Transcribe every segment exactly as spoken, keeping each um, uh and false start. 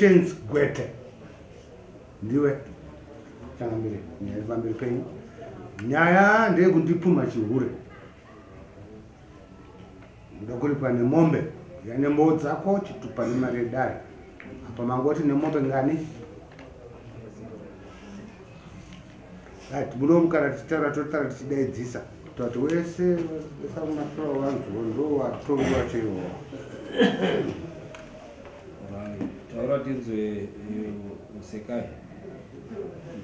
patience gwete ndiwe kana mbere nyarwa mbere peni nyaya ndege ndipuma chihuri ndakuri pane mombe yane mbodza ko chitupa ni mare dai apa mangoti ne mombe ngani right bulo mukara titara totara tidaidzisa tatu wese esamuna flow wangu ndo watongwa cheyo taura tinzwe usekai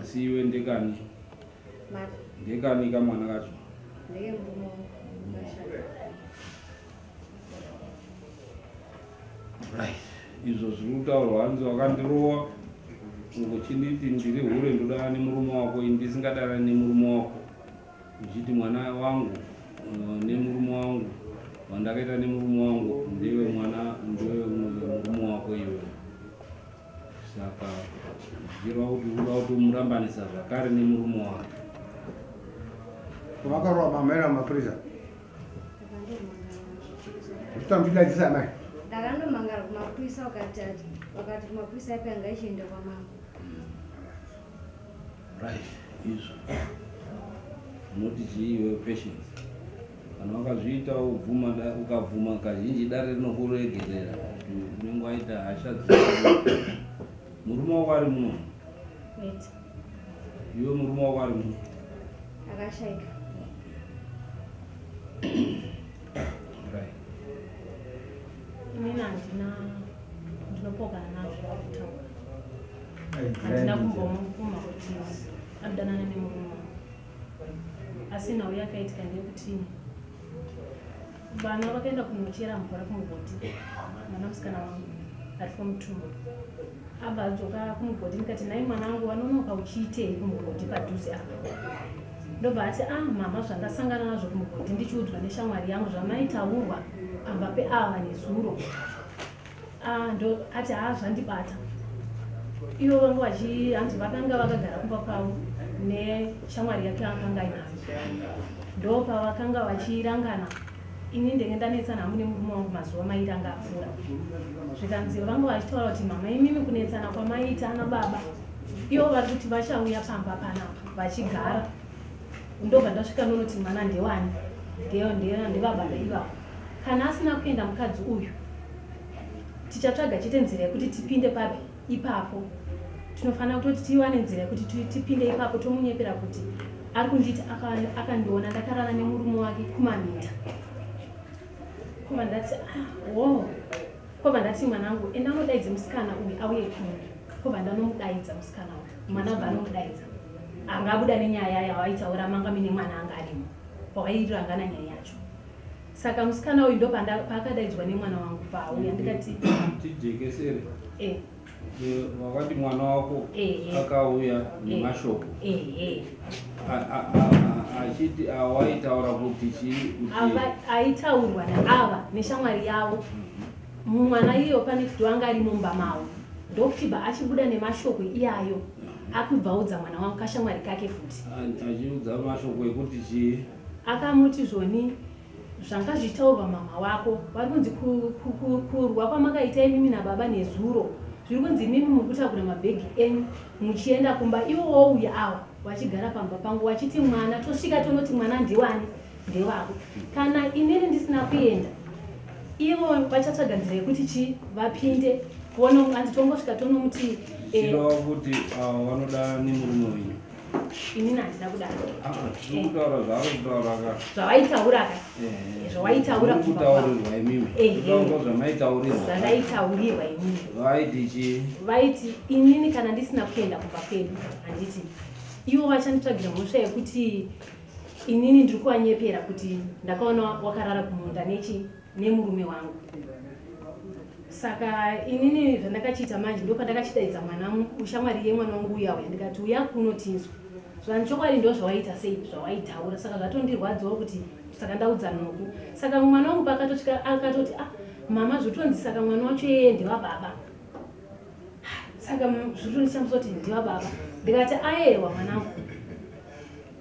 asi iwe ndekani ndekani kamwana kacho izvo zviri kutaurwa hanzi wakandirowa uchinditi ndiri hure ndoda nemurume wako ndisingadara nemurume wako uchiti mwana wangu nemurume wangu wandakaita nemurume wangu ndiwe mwana ndiwe murume wako iwe saka jiro uduwa udumurambanisa zvakare nemurume wako wakarowa mamera mapurisa utambila dzisa mai ndakando mangara kumapurisa wakatati wakati kumapurisa yapanga ichienda kwa mama right izvo unoti chiiwe patience kana wakazviita ubvuma ukabvuma kazhinji dare rinokuregerera kuti unenge waita hasha murume wako ari muno weti iwe murume wako ari muno akashaika right mina ndina ndinopogana nazvo kutaura handina kumbomupfuma kuti adanane nemurume asi nhau yakaitika ndeyekuti vana vakaenda kunochera mvura kumugodhi mwana musikana wangu ari fomutumba abva adzoka kumugodhi ndikati nai mwanangu wanonoka uchiitei kumugodhi padhuze apa ndobva ati ah mama zvandasangana nazvo kumugodhi ndichiudzwa neshamwari yangu zvamaitaurwa amba peava nezuro ah ndo ati ah zvandibata ivo vangu vachihanzi vakanga vakagara kumba kwavo neshamwari yake akanga ainayo ndo pavakanga vachirangana ini ndenge ndanetsana hamune murume wangu mazuva mairi anga apfuura zvikanzi vangu vachitaura kuti mama imimi kunetsana kwamaita ana baba ivo vari kuti vachauya pamba panapa vachigara ndobva ndasvika nonoti mwana ndewani ndevababa ivavo kana asina kuenda mukadzi uyu tichatsvaga chete nzira yekuti tipinde papi ipapo tinofanira kutoti tiwane nzira yekuti tipinde ipapo tomunyepera kuti ari kunditi akandiona ndakarara nemurume wake kumamita komandati ah wo komandati mwanangu endanodaidza musikana uyu auye kuni kova ndanomudaidza musikana uyu mwana banomudaidza angabuda nenyaya yawaitaura manga mine mwana anga arimo wakairirangana nyaya yacho saka musikana uyu ndopakadaidzwa nemwana wangu paauya ndikati tijekesere eh wakati mwana wako akauya nemashoko achiti awaitaura kuti chii aitaurwa naava neshamwari yavo mwana iyo pane kuti wanga ari mumba mavo ndokutibva achibuda nemashoko iyayo akubvaudza mwana wangu kashamwari kake futi achiudza mashoko ekuti chii akamuti zvoni zvanga zvitaurwa mama wako vari kunzi kurwa kwamakaita imimi nababa nezuro zviri kunzi imimi muri kutakura mabhegi enyu muchienda kumba iwo wouya avo wachigara pamba pangu wachiti mwana tosvika tonoti mwana ndiwani ndewako kana inini ndisina kuenda ivo vachatsvaga nzira yekuti chii vapinde hanzi tongosvika tonomuti chirava kuti vanoda nemurume wenyu inini handina kudaro zvavaitauraka zvavaitaurautaurirwa imimi zvandaitaurirwa imimi vaiti chii vaiti inini kana ndisina kuenda kumba kwedu handiti ivo vachanditsvagira mhosva yekuti inini ndiri kuvanyepera kuti ndakaona wakarara kumunda nechi nemurume wangu Saka inini vandakachita manje ndopadakachitaidza mwana ushamwari yemwana wangu uyawe ndikati uya kunotinzwa. Zvanchokwadi ndo zvawaita sei zvawaitaura saka zvatondirwadzawo kuti saka ndaudzana noku. Saka mwana wangu pakatosvika akatoti ah mama zvotonzi saka mwana wacho yeye ndiwa baba. Saka zvotonishamuzoti ndiwa baba. Ndikati ayewa mwanangu.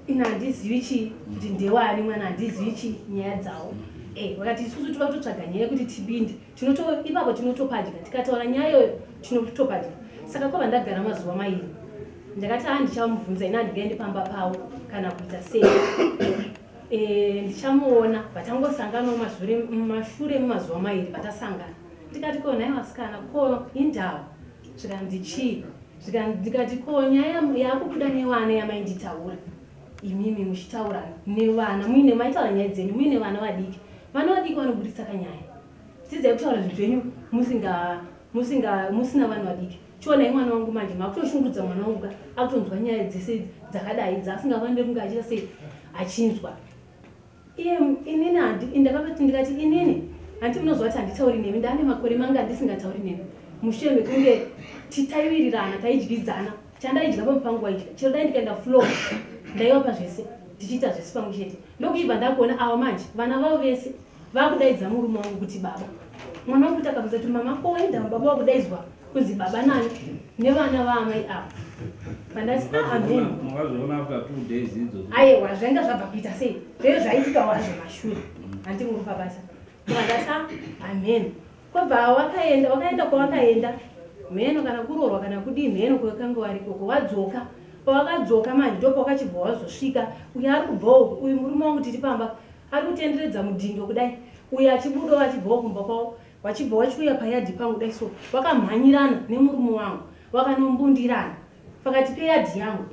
Ina handizivichi kuti ndewani mwana handizivichi nyaya dzawo. Eh wakati isusu tuva kutotsvaga nyaya kuti tibinde tinoto ipapo tinotopadya tikataura nyaya tinotopadya saka kwava ndagara mazuva mairi ndakati ah ndichamubvunza ina handigaende pamba pawo kana kuita sei eh ndichamuona vatangosanganawo mazuri mashure mumazuva mairi vatasangana ndikati ko nai vasikana ko indau zvikandichi zvikandikati ko nyaya yakubuda newana yamainditaura imimi muchitaura nevana muine maitaura nyaya dzenyu muine vana vadiki vana vadiki vanoburitsa kanyaya tidzai kutaura zvinhu musinga musinga musina vanhu vadiki chionai mwana wangu manje makutoshungudza mwana wangu akutonzwa nyaya dzese dzakadai dzasingafanire kunge achita sei achinzwa iye inini ndakapati ndikati inini hanti munozwa kuti handitauri nemi ndaane makore mangu handisingatauri nemi mushure mekunge titaiwirirana taidyidzana chandaidyira pamupanguwa idya chero dai ndikaenda floor ndaiwapa zvese tichiita zvese pamwe chete ndokuchibva ndakuona ava manje vana vavo vese vakudaidza murume wangu kuti baba mwana wangu takabvunza kuti mama koenda baba wakudaidzwa kunzi baba nani nevana vaamai avo pandati aamenimukazoona after two days idzo aiwa zvainga zvabva kuita sei zvee zvaitika wazvo mashure handi muri pabasa pandati aameni kwabva wakaenda wakaenda kwawakaenda mheno kana kuroorwa kana kudii mheno kwakanga warikoko wadzoka pawakadzoka manje ndipo wakachibva wazosvika uyo ari kubvawo uyu murume wangu tiri pamba ari kutenderedza mudhindo kudai uyo achibudawo achibvawo kumba kwavo wachibva wachiuya payadhi pangu kudai so wakamhanyirana nemurume wangu wakanombundirana pakati peyadhi yangu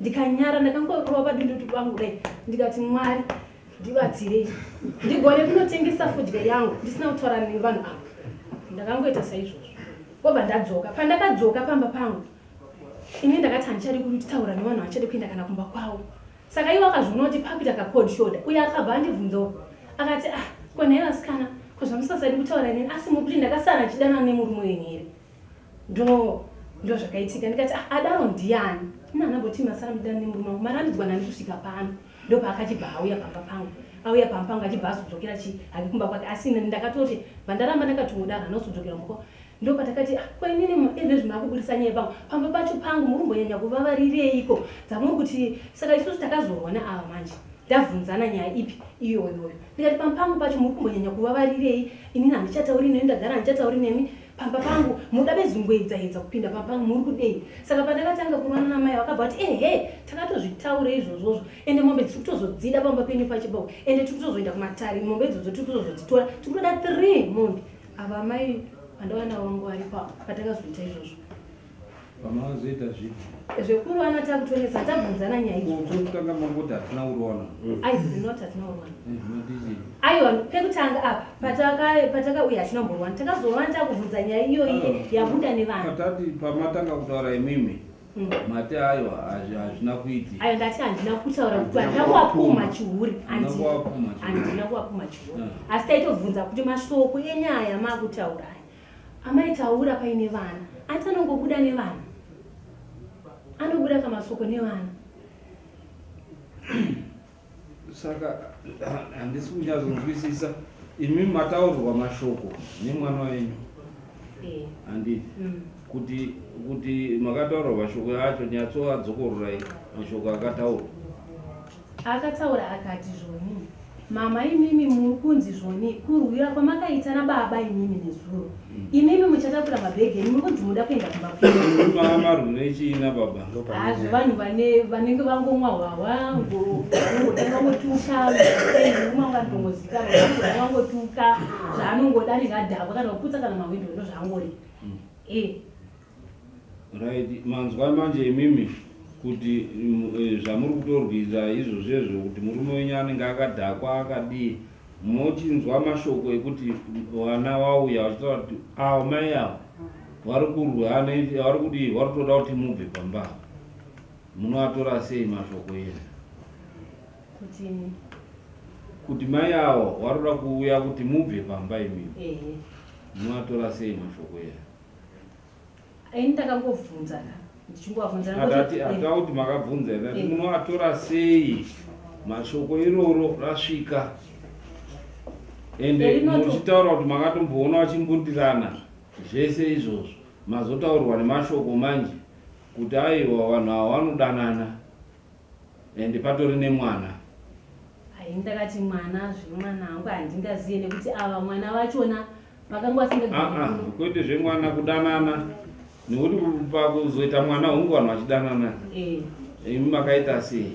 ndikanyara ndakangorova padundundu pangu kudai ndikati Mwari ndibatsirei ndigone kunotengesa fudya yangu ndisina kutaura nevanhu ava ndakangoita saizvozvo kwobva ndadzoka pandakadzoka pamba pangu ini ndakati handichadi kutaura nevanhu handichadi kuenda kana kumba kwavo saka iwo akazviona kuti pakuita kakod shoda uye akabva andibvunzawo akati ah konai vasikana ko zvamusasadi kutaura neni asi muri kuti ndakasara achidana nemurume wenyu here ndo ndo zvakaitika ndikati ah adaro ndiani nanamboti masara mudana nemurume wangu mari andidzwa nani kusvika pano ndo paakachibva auya pamba pangu auya pamba pangu achibva azodzokera chi haki kumba kwake asi ndakatoti vandaramba ndakatongoda hana kuzodzokera muko ndo patakati akwenini ende zvimakuburisa nyaya pangu pamba pacho pangu muri kumbonyanya kuvavarireiko dzamuri kuti saka isusu takazoona ava manje ndabvunzana nyaya ipi iyo iyoyo ndikati pamba pangu pacho muri kumbonyanya kuvavarirei inini handichatauri nemi ndagara handichatauri nemi pamba pangu muda bezungoedzaedza kupinda pamba pangu muri kudei saka pandakatanga kuonana namai vakabva kuti ehe takatozvitaura izvozvozvo ende mombe tiri kutozodzida pamba penyu pachipangu ende tiri kutozoenda kumatare mombe idzodzo tiri kutozodzitora tiri kutoda three mombe ava mai Andwana wangu aripa patakazoita izvozvo. Pamazoita zvipi? Zvekuru ana takutonesa tabvunzana nyaya izvo. Kutanga mangoti hatina uruwana. Ai not hatina uruwana. Aiwa pekutanga apa pataka pataka uya hatina uruwana takazowana takubvunza nyaya iyo yabuda nevanhu. Katati pamatanga kutaura imimi. Mate aiwa hazvina kuitika. Aiwa ndati handina kutaura kuti ndakuvapuma chihuri. Handina kuvapuma chihuri. Asi taitobvunza kuti mashoko enyaya makutaurai. Amaitaura paine vana ati anongobuda nevana anobuda kamasoko nevana saka handisi kunyazonzwisisa imi mataurirwa mashoko nemwana wenyu handiti kuti kuti makataurirwa mashoko acho nyatso adzokorurai mashoko akataura akataura akati zvoni mama imimi muri kunzi zvoni kurwira kwamakaita nababa imimi nezuro imimi muchatakura mabhegi muri kunzi muda kuenda kumamarunechina baba hazvo vanhu vanenge vangomwa hwawa ngodangangotuka zvaanongodaningadhakwa kana kuputsa kana mawindoo ndo zvaangori e right manzwa manje imimi kuti zvamuri kutorwiza izvo zvezvo kuti murume wenyu anenge akadhakwa akadii mochinzwa mashoko ekuti vana vauya vachitaura kuti avo mai avo vari kurwa vari kudii vari kutoda kuti mubve pamba munovatora sei mashoko ena kuti mai avo vari kuda kuuya kuti mubve pamba imimi Mwatola sema mfokoya. Aintaka kuvunza la. Ndichungwa vunza la. Adati atauti makavunza la. Mwatola sei mashoko iroro rashika. Ende muchitaura kuti makatomboona vachimburirana zvese izvozvo. Mazotaurwa nemashoko manje kuti aiwa vanhu ava vanodanana. Ende patori nemwana. Ndakati mwana zvino mwana wangu handingaziye nekuti ava mwana wachona vakanga vasingagoni. Ah ah, koite zvemwana kudanana. Nekuti pakuzoita mwana hungu vanhu vachidanana. Eh. Imi makaita sei?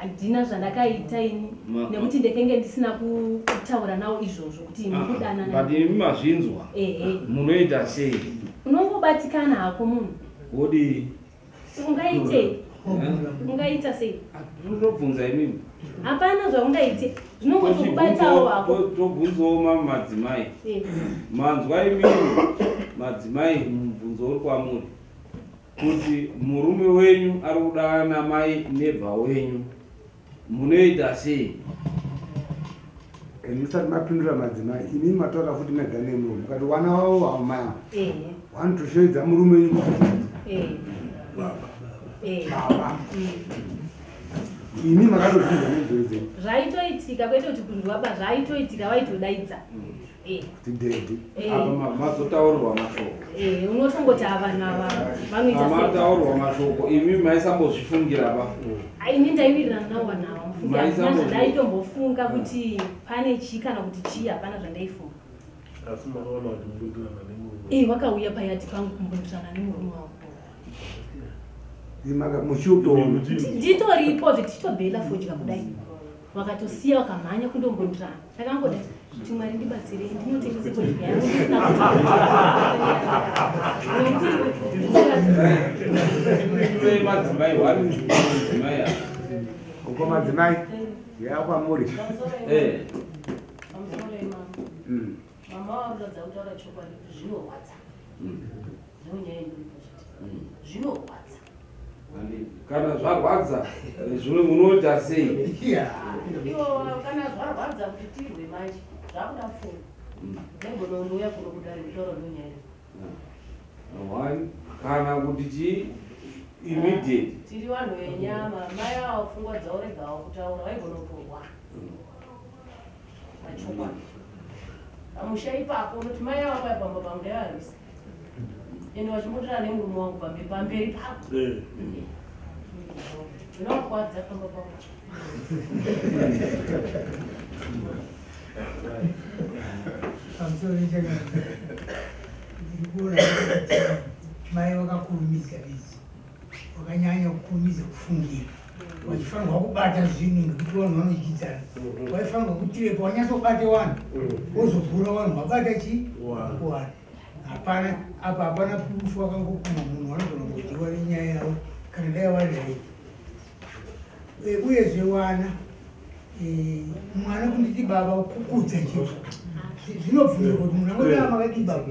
Handina zvandakaita ini nekuti ndekenge ndisina kutaura nawo izvozvo kuti imi kudanana. Badi imi mazvinzwa. Eh eh. Munoita sei? Unongobatikana hako munhu. Wodi. Ungaite. Ungaita sei? Unobvunza imi. Apana zvaungaite zvinongoto kubatawo wako tobvunzawo mamadzimai manzwa imini madzimai mubvunzo uri kwamuri kuti murume wenyu ari kudana mai nebva wenyu munoita sei emusati mapindura madzimai ini mataura futi nega nemunhu mukati wana wavo wamaya wanotoshoedza murume wenyu baba baba ini makatozvinza nezvese zvaitoitika kwete kuti kunzwa pa zvaitoitika vaitodaidza eh kuti dedi apa mazotaurirwa mashoko eh unotongoti avanhu ava vanoita sei mazotaurirwa mashoko imi maisambozvifungira pa ini ndaivirirana nawo nawo mfungira ndaitombofunga kuti pane chi kana kuti chi hapana zvandaifunga asi makaona kuti munodanana nemunhu eh wakauya payati pangu kumbonzana nemunhu wako Dimaga muchuto nditori ipo zvititobhela fodya kudai wakatosiya wakamhanya kundombondrana takangoda kuti Mwari ndibatsire ndinotengese fodya yangu ndiwe madzimai wari madzimai uko madzimai yakwamuri eh mama wadzadza kutaura chokwadi zvinorwadza ndonyaya zvinorwadza kana zvarwadza zvimwe munoita sei iwo kana zvarwadza kuti tirwe manje zvakuda pfumo nembonouya kunokudare kutaura nonyaya one kana kuti chi immediate tiri vanhu venyama mai avo pfungwa dzavo regawo kutaura vaigonotorwa machokwadi amusha ipapo unoti mai avo vaibamba pangu ndaivarwisa ende wachimbotirana nemurume wangu pamberi pako zvinokuwadza pamba pako pamusoro nechakati ndiri kuona mai wakakurumidza izi wakanyanya kukurumidza kufungira wachifanirwa kubata zvinhu ngekuti vanhu vanochidzana waifanirwa kutirepo wanyatsobate vanhu wozogura vanhu wabata chii kuwana apana apa apana pfufu wakangokuma munhu wanogona nenyaya yavo kana ndaiwarirai uye zvewana mwana kunditi baba kukudza chete zvinobvunza kuti munhu angodava makati baba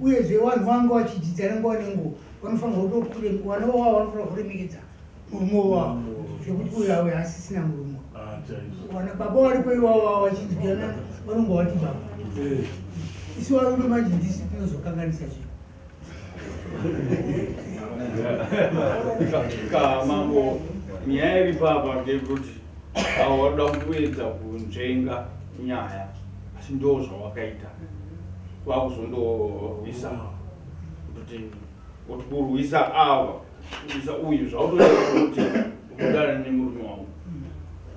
uye zvevanhu vanga vachidzidzana nguva nenguva vanofanirwa kutokuvana vavo vanofanira kuremekedzana murume wavo zvekuti uyo avo hasisina murume kana baba varipo ivavo vachidzidzana vanonga vati baba isu varume manje ndisi tinozokanganisa zvinhu kamango nyaya iri papa ndeyekuti avo varoda kutoedza kunzvenga nyaya asi ndo zvawakaita vakuzondorwisa kuti kuti kurwisa ava kurwisa uyu zvautoita kuti kudana nemurume wangu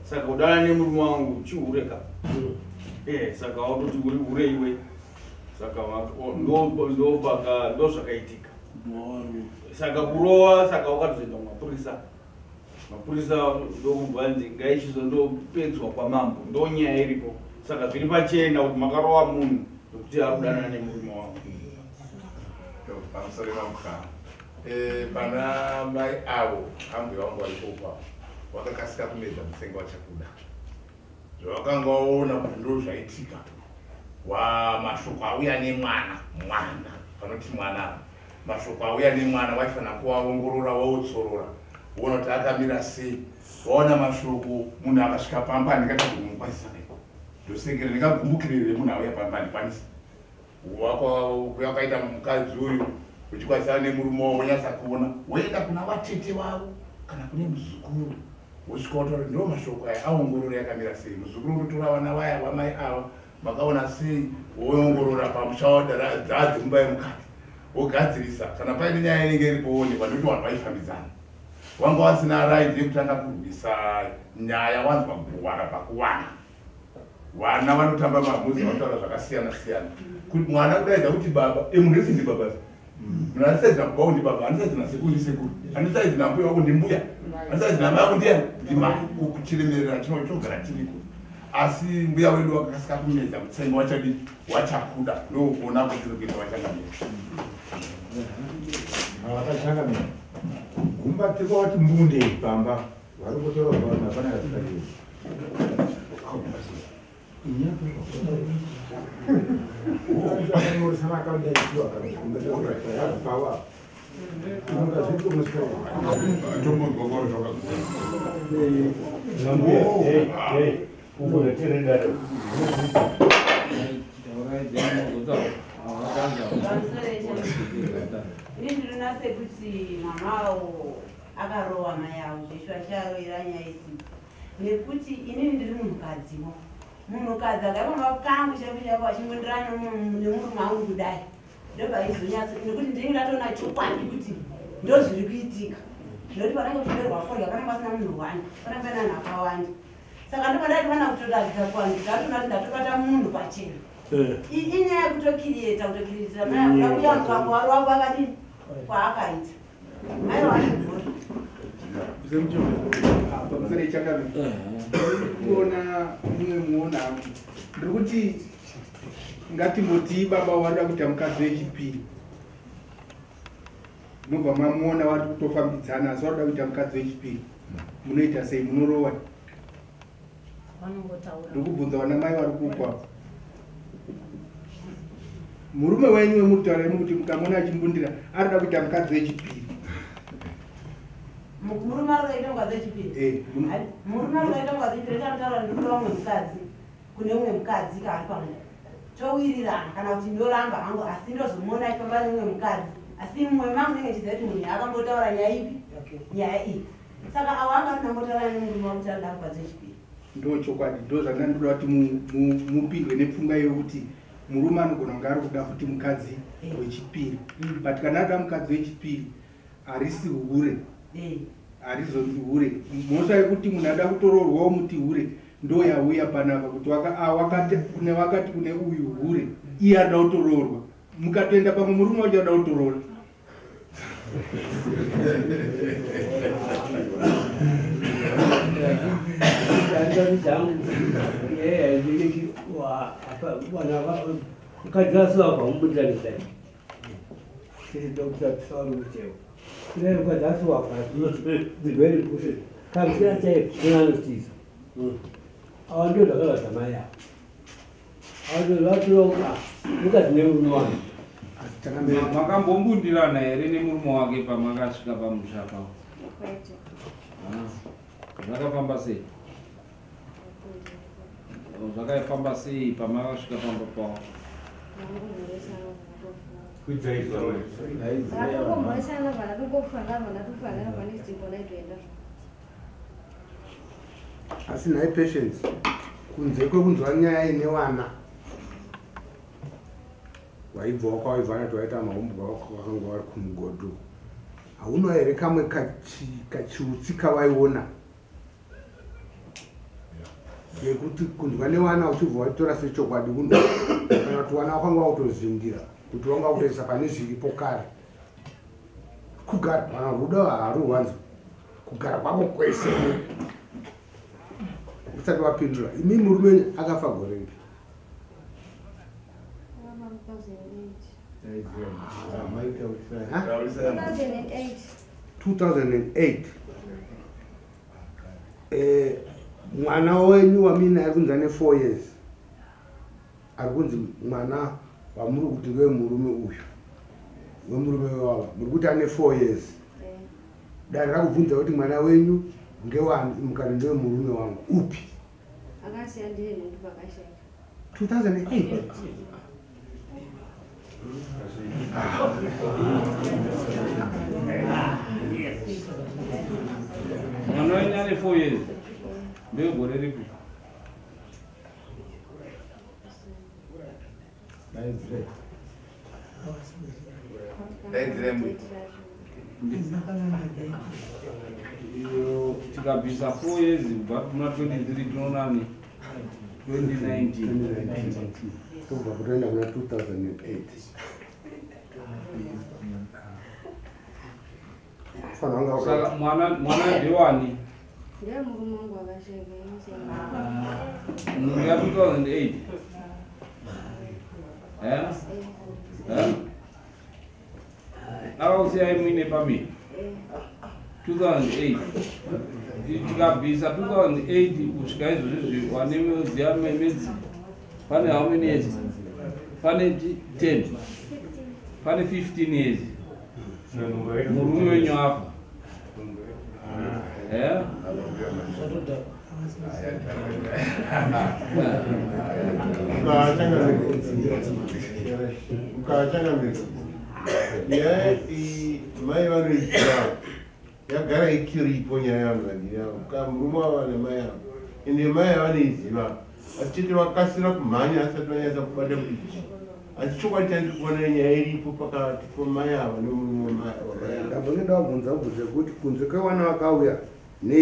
saka kudana nemurume wangu chiureka saka watoti uri ureiwe saka ndopaka ndozvakaitika saka kurova saka wakatozoenda kumapurisa mapurisa ndokubva nzi ngaichizondopedzwa kwamambo ndonyaya iripo saka zviri pachena kuti makarova munhu nekuti akudanana nemurume wangu pamusoro vamukana pana mai avo ambwe vangu varikopa vakakasika kumedza musenge vachakuda zvavakangaona kuti ndozvaitika mashoko auya nemwana mwana panoti mwana mashoko auya nemwana waifana kuwaongorora wautsorora uona kuti akamira sei waona mashoko munhu akasvika pambani kati kumukwanisa neko ndosengere ndikagumbukirire munhu auya pambani kwanisa wakaita mkazi huyu uchikwasane murumo wanyasa kuona wenda kuna watete wao kana kune muzukuru usikotora ndio mashoko haya au ngororo yakamira sei muzukuru utora wana waya wamai awa makaona sei woongorora pamushaoda radzi mbaye mukati ogadzirisa kana paine nyaya inenge iripo woni vanoti vanhu vaifambidzana wanga wasina right yekutanga kurwisa nyaya wanzwa kuwana pakuwana vana vanotamba mabhuzi vanotaura zvakasiyana siyana kuti mwana kudaidza kuti baba emunhesindi babasi munhu anisaidzi nakuba kuti baba anisaidzi nasekuri sekuri anisaidzi nambuya wako ndimbuya anisaidzi namai wako ndiani ndimai kuchiremerera tinogara tiriko asi mbuya wedu wakasika kumedza mutsenga wachadi wachakuda ndokuona kutirikita wachangamira vakachangamira gumbatiko wati mbunde pamba vari kutora vana pana yatikaii Nekuti munokadzi akapamba kangu chapishapo achingondirana nemurume wangu kudai ndobva izonyatso nekuti ndinenge ndatoona chokwadi kuti ndozviri kuitika zvinoti panange kuberwa forya panange pasina munhu wani panange pana anhu akawanda saka ndopadaivana kutotadzika kwangu ndatona kuti ndatobata munhu pachena inyaya yekutokiriyeta kutokiriyetera mayakuya mukango wari wangu akadini kwaakaita mai wanibora kuona mwe muona ndikuti ngatimoti baba wada kuti mukadzi wechipiri munobva mamuona vari kutofambidzana asi wada kuti mukadzi wechipiri munoita sei munorowa ndikubvunza vana mai vari kupa murume wenyu wemutaura kuti mukamona achimbundira arida kuita mukadzi wechipiri murume akaita mukadzi wechipiri murume akaita mukadzi wechipiri tataura ndikuda mumwe mukadzi kune mumwe mukadzi kaari pamwe towirirana kana kuti ndoramba hangu asi ndozomuona ifamba nemumwe mukadzi asi mumwe mangu ndenge chiziva kuti munhu akambotaura nyaya ipi nyaya iyi saka avo anga asinambotaura nemurume wakuti arida mukadzi wechipiri ndo chokwadi ndo zvandandoda kuti mupindwe nepfungwa yokuti murume anogona kunge ari kuda kuti mukadzi wechipiri but kana ada mukadzi wechipiri harisi hure harizonzi hure mhosva yekuti munhu ada kutoroorwawo muti hure ndo yauya panapa kuti kune vakati kune uyu hure iye ada kutoroorwa mukatoenda pamwe murume wacho ada kutoroora makambombudirana here nemurume wake pamakasvika pamusha pavo zvakafamba sei zvakaifamba sei pamakasvika pamba pavo asinai patience kunze kwekunzwa nyaya inevana waibva wakaivhana kuti waita mahombwa wako wakanga vari kumugodho hauno here kamwe kachiutsi kawaiona yekuti kunzwa nevana uchibva waitora sechokwadi kuno kana kuti vana wakanga wautozindira kuti wanga kutoisa pane zviripo kare kugara pana rudo haruwanzi kugara kwako kwese usati wapindura imi murume akafa gorengi two thousand eight mwana wenyu wamina ari kunzi ane four years ari kunzi mwana wamuri kuti wemurume uyu wemurume wavo muri kuti ane four years dai rakubvunza kuti mwana wenyu ngewamukari ndewemurume wangu upi akasiya ndiye nendivakashaya two thousand eight Unknowingly four years. They were already people. That is great. That is great. You took a visa four years, but not twenty-three, no, no. twenty nineteen. So, two thousand eight. So, Mana, Mana, Diwani. two thousand eight. Eh? Eh? Now, say I'm in a family. two thousand eight. You got visa two thousand eight, which guys use one name, the army means. Funny, how many years? Funny, ten. Funny, fifteen years. Muru when you have. Yeah? Yeah.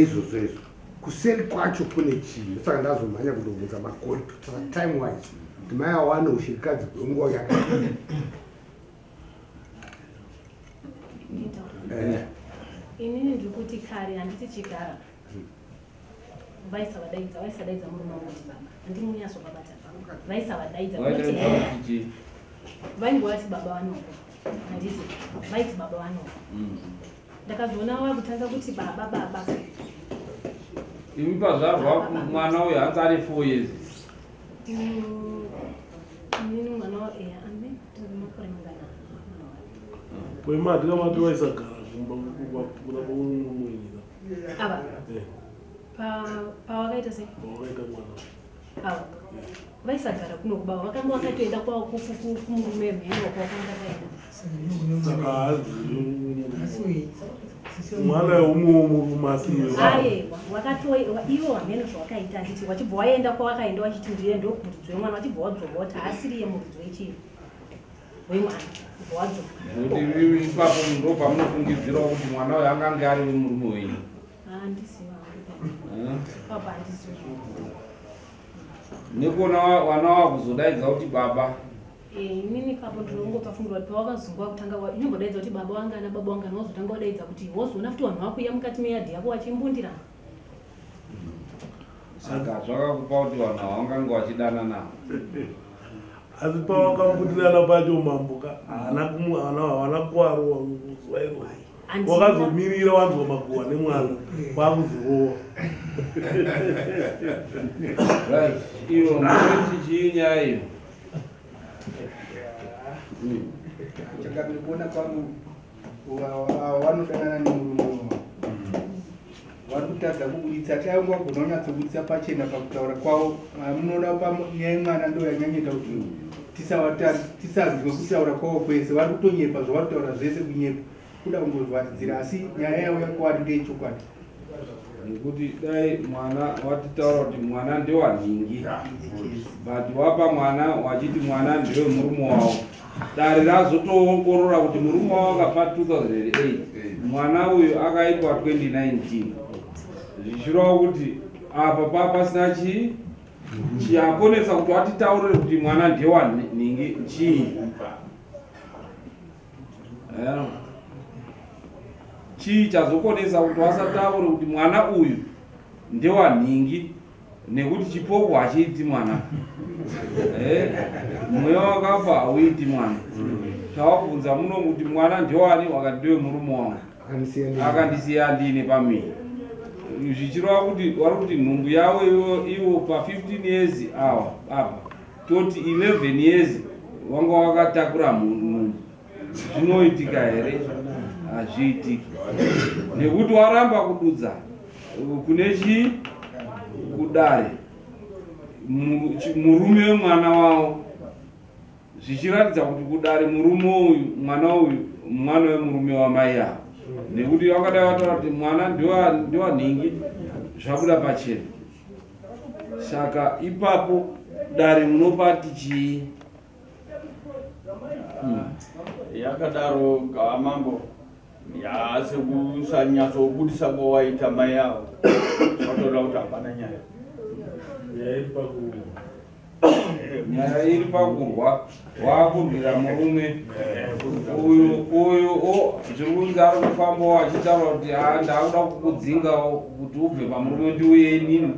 Kuseli kwacho kune chii saka ndazomhanya kundobvunza magoli kutsvaka time wise kuti mai awane ushirikadzi kwenguva yakadini inini ndiri kuti kare handiti chigara vaisavadaidza vaisadaidza murume wekuti baba handimunyatsobabata vaisavadaidza kuti vainguvati baba vanoko handiti vaiti baba vanoko ndakazoona vakutanza kuti baba baba. You because I walk one hour and thirty four years. We might do a twice a car. Power later, say, oh, why Sakara? No, but what can one take up or cook maybe or Mala umumu masiyo. Aye, wakatoe iyo wamenosha wakaita nchini watiboa enda kwa wakaenda nchini ndo kutuzo mwana watiboa ndogo taasiri ya mkutuzo nchini. Wewe mwana boa ndogo. Wewe ipa kumbo pamoja kungiziro kumwana yanga ngari murmo wewe. Andisi mwana. Papa andisi. Niko na wana kuzoda izauti baba. Nini kapo tulongo kafundwa toga zungwa kutanga wa nyungo daiza kuti baba wanga na baba wanga nozo tango daiza kuti wosu unafuti wanu wako ya mkati meyadi yako wachimbundira saka soka kupauti wana wanga ngo wachidana na asipa waka mkutila na bajo mambuka anakumu anakuwa aruwa mkuswairu wakazo mirira wanzo makuwa ni mwana wangu ziruwa right iyo mkwiti jinya iyo. Chakati kuna kwamu wanofanya nini? Wanutata kuulizata yangu kunaona tubuliza pache na pakutaura kwao mnona pamu yenga na ndo yenga ndio tisa watatu tisa zikukuta ura kwao kwese warutonye pazo watu wanazese kunyepo kuda ngozwa zirasi nyaya yao kwa ndee chukwani ngudi dai mwana watitaura kuti mwana ndio waningi badi wapa mwana wajiti mwana ndio murumo wao. Dari razo to korora kuti murume wakapa two thousand eight mwana uyu akaitwa twenty nineteen zvichiro kuti apa papa sinachi chiakonesa kuti atitaurire kuti mwana ndewa ningi chii chii chazokonesa kuti asataure kuti mwana uyu ndewa ningi nekuti chipoku hachiiti mwana mweya wakafa hauiti mwana chawabvunza muno kuti mwana ndewani wakati ndiwe murume wangu akandisiya ndini pamii zvichireva kuti wari kuti nhumbu yavo ivo pa fifteen years awa apa toti eleven years wanga wakatakura munhu zvinoitika here hazviitiki nekuti waramba kududza kune chii kudare murume wemwana wavo Zichirati kukudari murumu mwana uyu, mwana uyu murumi wa maya. Nikuti wakada watu mwana ndiwa ningi, shabuda pachiri. Saka ipapo dari munopati chii. Yakadaro kwa mambo. Ya sebu sanya sobudi sabo wa itamaya. Sato la utapananya. Ya ipapo. Nyairi pakurwa wakumbira murume uyu uyu o zvinzaro kufamba wachitaura kuti ha ndauda kukudzinga kuti ubve pamurume ndiuye nini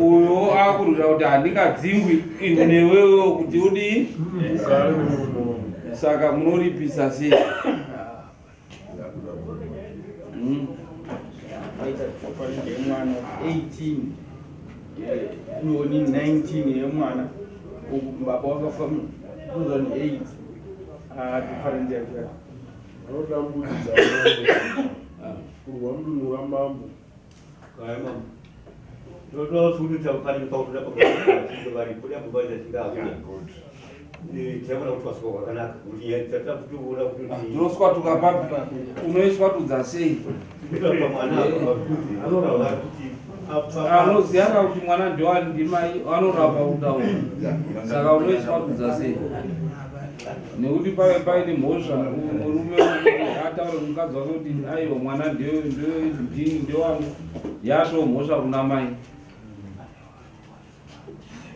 uyu akurira kuti handingadzingwi ini newewo kuti udii saka munoripisa sei no ni nineteen yemwana ubaba wakafama two thousand eight ah different years rodambudza kurwamdu nurambambo kaya mam dodo sulu tampani pauda pakuti bari kuda kubaza chingaku ni chemana utwaswa kana kuliya tata kutuura kuti unoswa tukapapa unoiswa tudza sei pamwana anora kuti ano ziara kuti mwana ndiwa ndimai anorapa utaura saka unoiswa kudzase nekuti pave paine mhosva murume ataure mukadzi wake kuti aiwa mwana ndini ndewangu yatoo mhosva kuna mai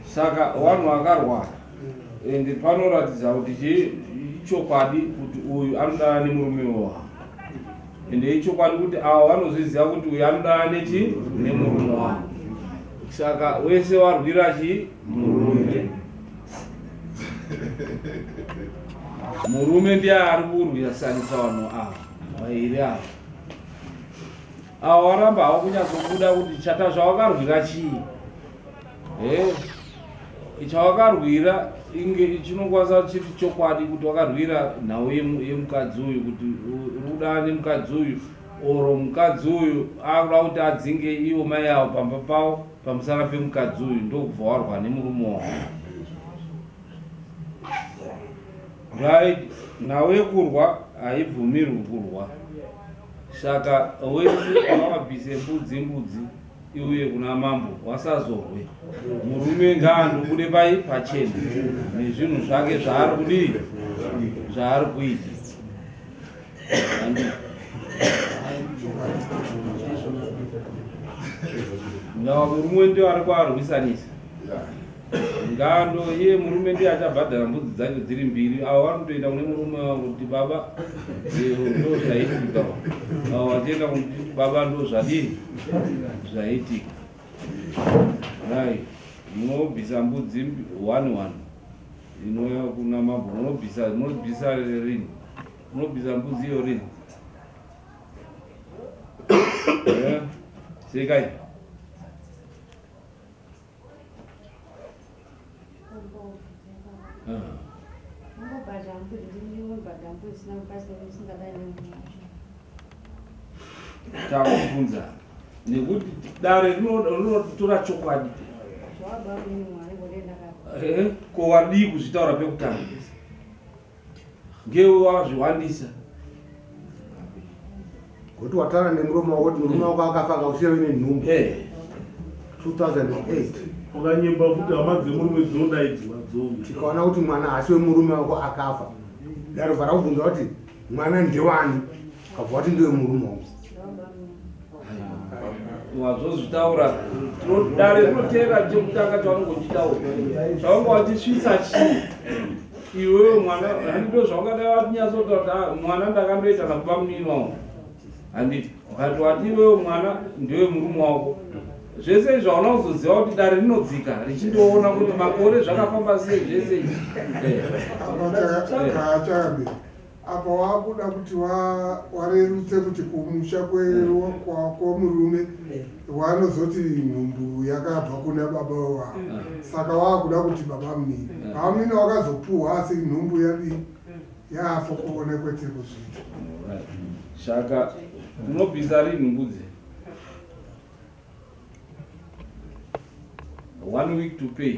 saka vanhu vakarwara ende panoratidza kuti ichokwadi kuti uyu anodana nemurume wawo ende ichokwadi kuti avo vanozviziva kuti uyu anodana nechi nemurume wavo saka wese warwira chii murume murume ndiye ari kurwisanisa vanhu ava vairi ava avo varamba havo kunyatsobuda kuti chata zvavakarwira chii chavakarwira inge chinokwanisa chiri chokwadi kuti wakarwira nhau yemukadzi uyu kuti urikudana nemukadzi uyu oro mukadzi uyu akuda kuti adzinge ivo mai avo pamba pavo pamusana pemukadzi uyu ndokubva warwa nemurume wavo right nhau yekurwa haibvumirwi kurwa saka wese avabvise mbudzi mbudzi iwe kuna mambo wasazorwe murume ngaandobude pai pachena nezvinhu zvake zvaari kudii zvaari kuita ndaa murume ndiye ari kuarwisanisa ngaando iye murume ndiye achabhadhara mbudzi dzacho dziri mbiri avo vanotoenda kune murume wavo kuti baba ndo zvaitika avo vachienda kuti baba ndo zvadini zvaitika rai munobvisa mbudzi one one inouya kuna mambo munobvisa munobvisa rini munobvisa mbudzi iyo rini sekai takubvunza nekuti dare rinotora chokwadi kowadii kuzvitaura pekutanga ngewe wazviwandisa kuti wataura nemuromo wako kuti murume wako akafa akakusiya uine nhumbu two thousand eight ukanyemba futi hama dzemurume dzinodaidzwa dzombi tikaona kuti mwana hasi wemurume wako akafa daro vhara kubvunza kuti mwana ndewani ukabva kuti ndiwe murume wako wazozvitaura dare rinoteera chekutanga chavanongochitaura chavange wachisvitsa chii iwewe mwana handido zvaungadai watinyatsotaura kuti mwana ndakandoita nakupa munini wavo handiti ukati wati iwewe mwana ndewe murume wako zvese zvaona kuzoziva kuti dare rinodzika richindoona kuti makore zvakafamba sei zvese izvi kaatambi apa wakuda kuti warerutse kuti kumusha kwemurume wanozoti nhumbu yakabva kuna baba wavo saka waakuda kuti baba mini pamwina wakazopuhwa asi nhumbu yadii yaafa kuone kwetiri kuzviita saka unobvisa rinhi mbudzi one week to pay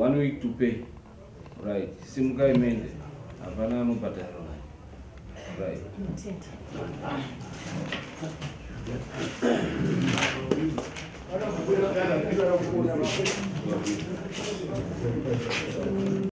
one week to pay Right. Simgai mende. Abana no pataro. Right. Right.